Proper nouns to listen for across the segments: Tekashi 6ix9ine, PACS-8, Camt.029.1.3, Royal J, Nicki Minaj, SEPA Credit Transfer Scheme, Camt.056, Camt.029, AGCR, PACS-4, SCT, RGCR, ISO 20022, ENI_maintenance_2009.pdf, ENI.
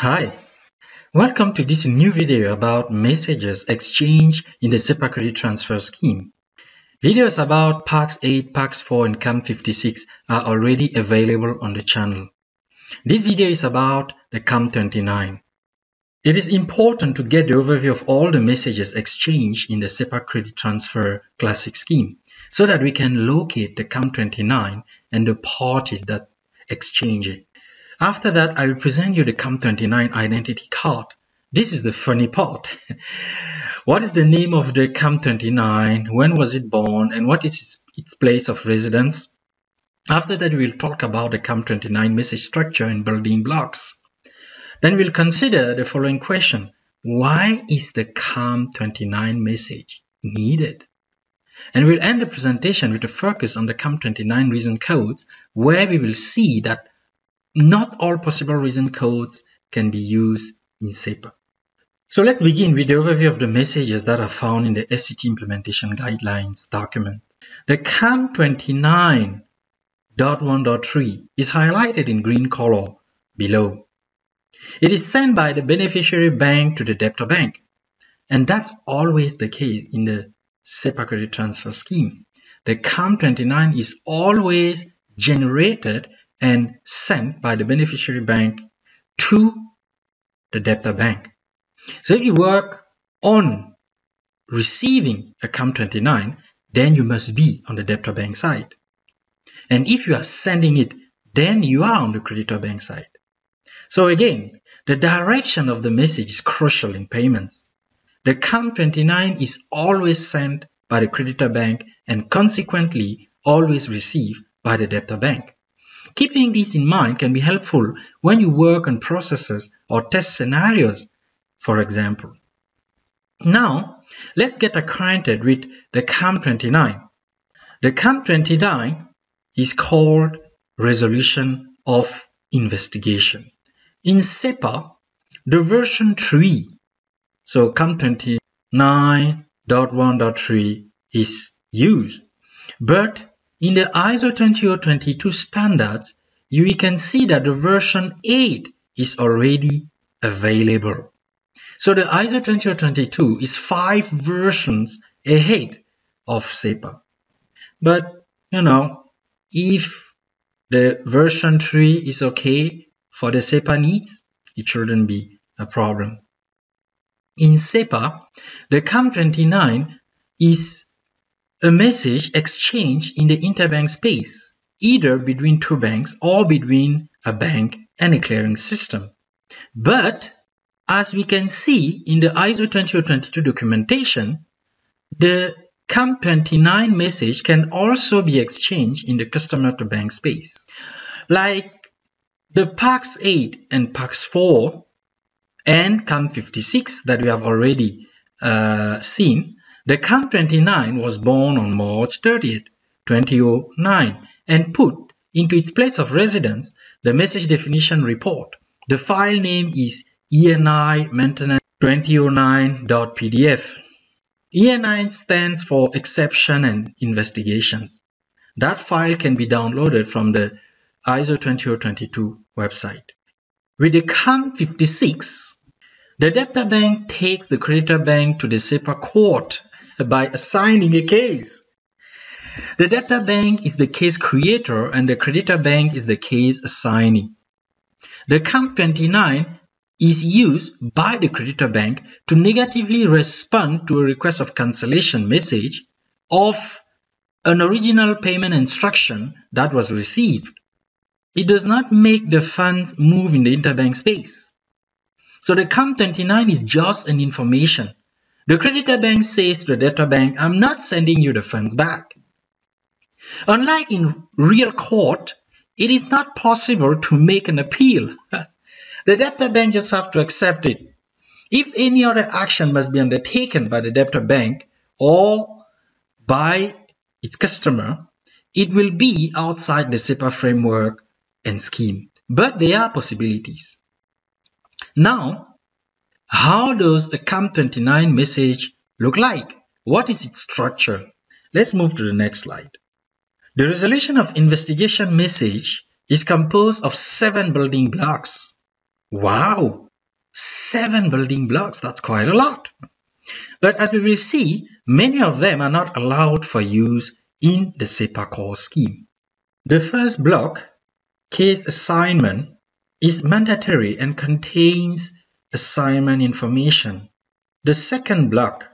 Hi, welcome to this new video about messages exchanged in the SEPA Credit Transfer Scheme. Videos about PACS-8, PACS-4 and Camt.056 are already available on the channel. This video is about the Camt.029. It is important to get the overview of all the messages exchanged in the SEPA Credit Transfer Classic Scheme so that we can locate the Camt.029 and the parties that exchange it. After that, I will present you the Camt.029 identity card. This is the funny part. What is the name of the Camt.029? When was it born? And what is its place of residence? After that, we'll talk about the Camt.029 message structure and building blocks. Then we'll consider the following question. Why is the Camt.029 message needed? And we'll end the presentation with a focus on the Camt.029 reason codes, where we will see that not all possible reason codes can be used in SEPA. So let's begin with the overview of the messages that are found in the SCT implementation guidelines document. The Camt.029.1.3 is highlighted in green color below. It is sent by the beneficiary bank to the debtor bank. And that's always the case in the SEPA Credit Transfer Scheme. The Camt.029 is always generated and sent by the beneficiary bank to the debtor bank. So if you work on receiving a Camt.029, then you must be on the debtor bank side. And if you are sending it, then you are on the creditor bank side. So again, the direction of the message is crucial in payments. The Camt.029 is always sent by the creditor bank and consequently always received by the debtor bank. Keeping this in mind can be helpful when you work on processes or test scenarios, for example. Now, let's get acquainted with the Camt.029. The Camt.029 is called Resolution of Investigation. In SEPA, the version 3, so Camt.029.1.3 is used, but in the ISO 20022 standards, you can see that the version 8 is already available. So the ISO 20022 is 5 versions ahead of SEPA. But, you know, if the version 3 is okay for the SEPA needs, it shouldn't be a problem. In SEPA, the Camt.029 is a message exchanged in the interbank space, either between two banks or between a bank and a clearing system. But as we can see in the ISO 20022 documentation, the Camt.029 message can also be exchanged in the customer-to-bank space. Like the PACS-8 and PACS-4 and Camt.056 that we have already seen, the Camt.029 was born on March 30th, 2009 and put into its place of residence the message definition report. The file name is ENI_maintenance_2009.pdf. ENI stands for Exception and Investigations. That file can be downloaded from the ISO 20022 website. With the Camt.056, the debtor bank takes the creditor bank to the SEPA court by assigning a case. The debtor bank is the case creator and the creditor bank is the case assignee. The Camt.029 is used by the creditor bank to negatively respond to a request of cancellation message of an original payment instruction that was received. It does not make the funds move in the interbank space. So the Camt.029 is just an information. The creditor bank says to the debtor bank, I'm not sending you the funds back. Unlike in real court, it is not possible to make an appeal. The debtor bank just have to accept it. If any other action must be undertaken by the debtor bank or by its customer, it will be outside the SEPA framework and scheme. But there are possibilities. Now, how does a Camt.029 message look like? What is its structure? Let's move to the next slide. The resolution of investigation message is composed of 7 building blocks. Wow! 7 building blocks. That's quite a lot. But as we will see, many of them are not allowed for use in the SEPA core scheme. The first block, case assignment, is mandatory and contains assignment information. The second block,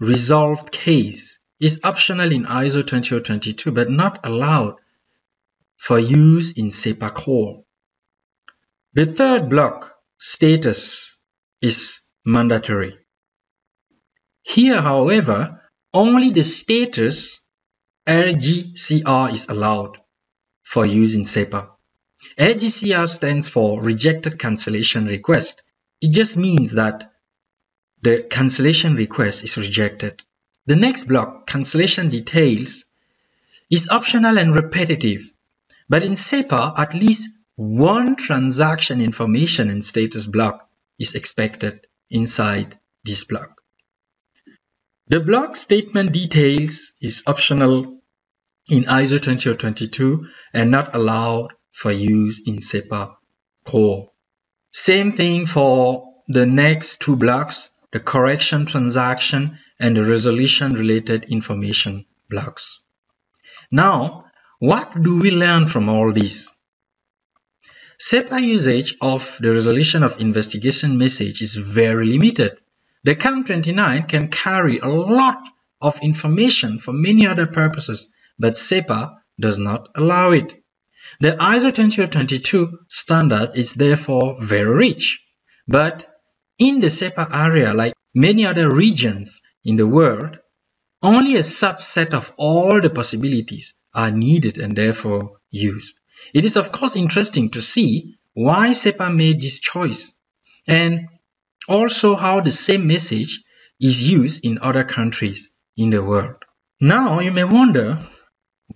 resolved case, is optional in ISO 20022 but not allowed for use in SEPA core. The third block, status, is mandatory. Here, however, only the status RGCR is allowed for use in SEPA. AGCR stands for Rejected Cancellation Request. It just means that the cancellation request is rejected. The next block, cancellation details, is optional and repetitive, but in SEPA, at least one transaction information and status block is expected inside this block. The block statement details is optional in ISO 20022 and not allowed for use in SEPA core. Same thing for the next two blocks, the correction transaction and the resolution related information blocks. Now, what do we learn from all this? SEPA usage of the resolution of investigation message is very limited. The Camt.029 can carry a lot of information for many other purposes, but SEPA does not allow it. The ISO 20022 standard is therefore very rich, but in the SEPA area, like many other regions in the world, only a subset of all the possibilities are needed and therefore used. It is of course interesting to see why SEPA made this choice and also how the same message is used in other countries in the world. Now you may wonder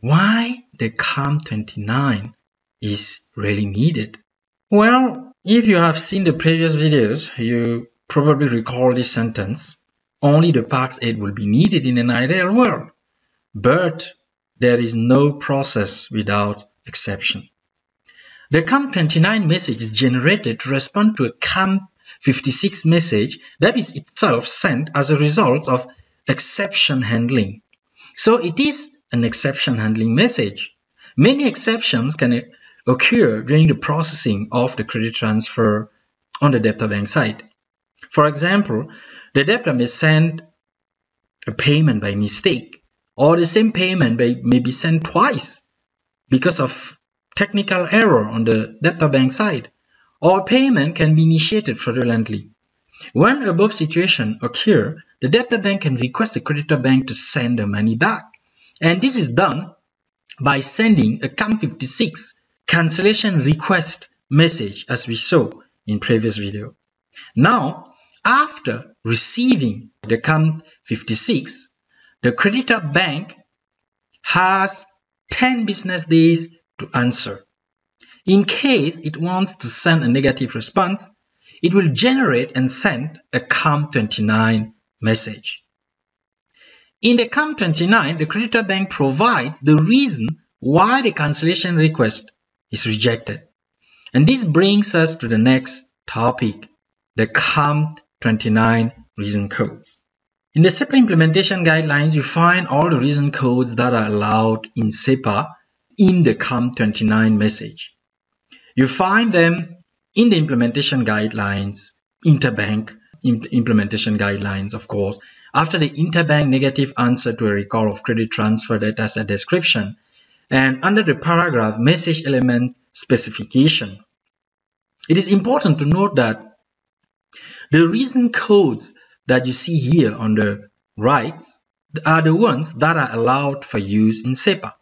why the Camt.029 is really needed. Well, if you have seen the previous videos, you probably recall this sentence: only the PACS-8 will be needed in an ideal world, but there is no process without exception. The Camt.029 message is generated to respond to a Camt.056 message that is itself sent as a result of exception handling. So it is an exception handling message. Many exceptions can occur during the processing of the credit transfer on the debtor bank side. For example, the debtor may send a payment by mistake, or the same payment may be sent twice because of technical error on the debtor bank side, or payment can be initiated fraudulently. When above situation occur, the debtor bank can request the creditor bank to send the money back. And this is done by sending a Camt.056 cancellation request message, as we saw in previous video. Now, after receiving the Camt.056, the creditor bank has 10 business days to answer. In case it wants to send a negative response, it will generate and send a Camt.029 message. In the Camt.029, the creditor bank provides the reason why the cancellation request is rejected. And this brings us to the next topic, the Camt.029 reason codes. In the SEPA implementation guidelines, you find all the reason codes that are allowed in SEPA in the Camt.029 message. You find them in the implementation guidelines, interbank implementation guidelines, of course, after the interbank negative answer to a record of credit transfer data set description, and under the paragraph message element specification. It is important to note that the reason codes that you see here on the right are the ones that are allowed for use in SEPA.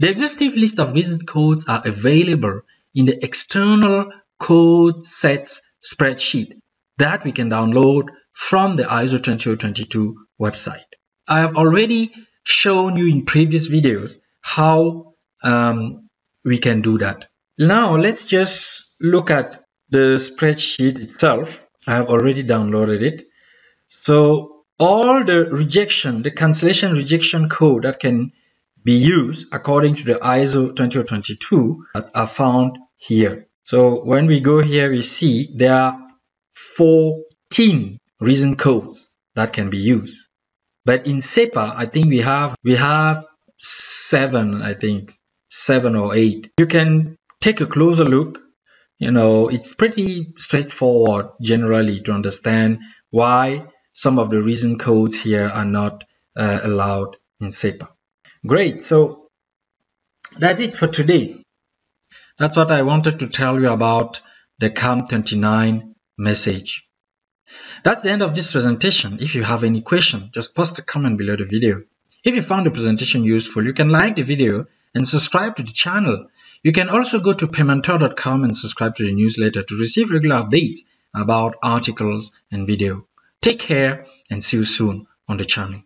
The exhaustive list of reason codes are available in the external code sets spreadsheet that we can download from the ISO 20022 website. I have already shown you in previous videos how we can do that. Now let's just look at the spreadsheet itself. I have already downloaded it. So all the rejection, the cancellation rejection code that can be used according to the ISO 20022 are found here. So when we go here, we see there are 14 reason codes that can be used. But in SEPA, I think we have seven or eight. You can take a closer look. You know, it's pretty straightforward generally to understand why some of the reason codes here are not allowed in SEPA. Great, so that's it for today. That's what I wanted to tell you about the Camt.029 message. That's the end of this presentation. If you have any question, just post a comment below the video. If you found the presentation useful, you can like the video and subscribe to the channel. You can also go to paymentor.com and subscribe to the newsletter to receive regular updates about articles and video. Take care and see you soon on the channel.